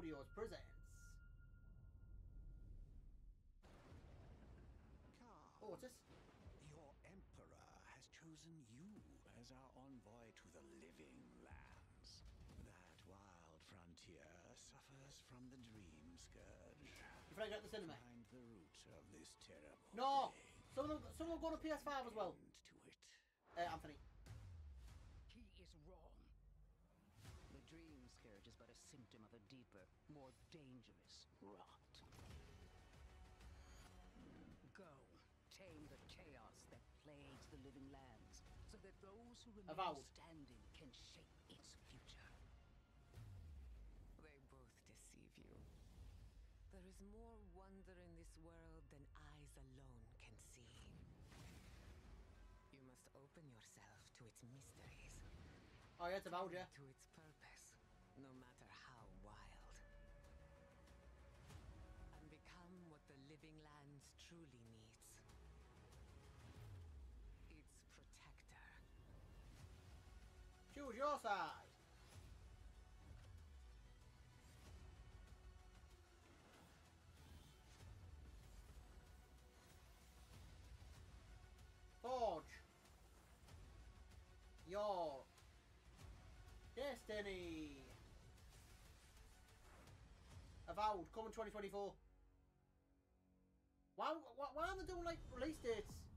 Studios presents. Carl, oh, what's this? Your Emperor has chosen you as our envoy to the Living Lands. That wild frontier suffers from the dream scourge. You forgot about the cinema. Find the root of this terrible. No! Someone go to PS5 as well. To it. Anthony. He is wrong. The dream scourge is but a symptom of a deeper, more dangerous rot. Go, tame the chaos that plagues the Living Lands, so that those who remain standing can shape its future. They both deceive you. There is more wonder in this world than eyes alone can see. You must open yourself to its mysteries. Oh, yeah, it's about, yeah. To its purpose, no matter how wild. And become what the Living Lands truly needs. Its protector. Choose your side! Forge your destiny. Avowed, coming 2024. Why are they doing like release dates?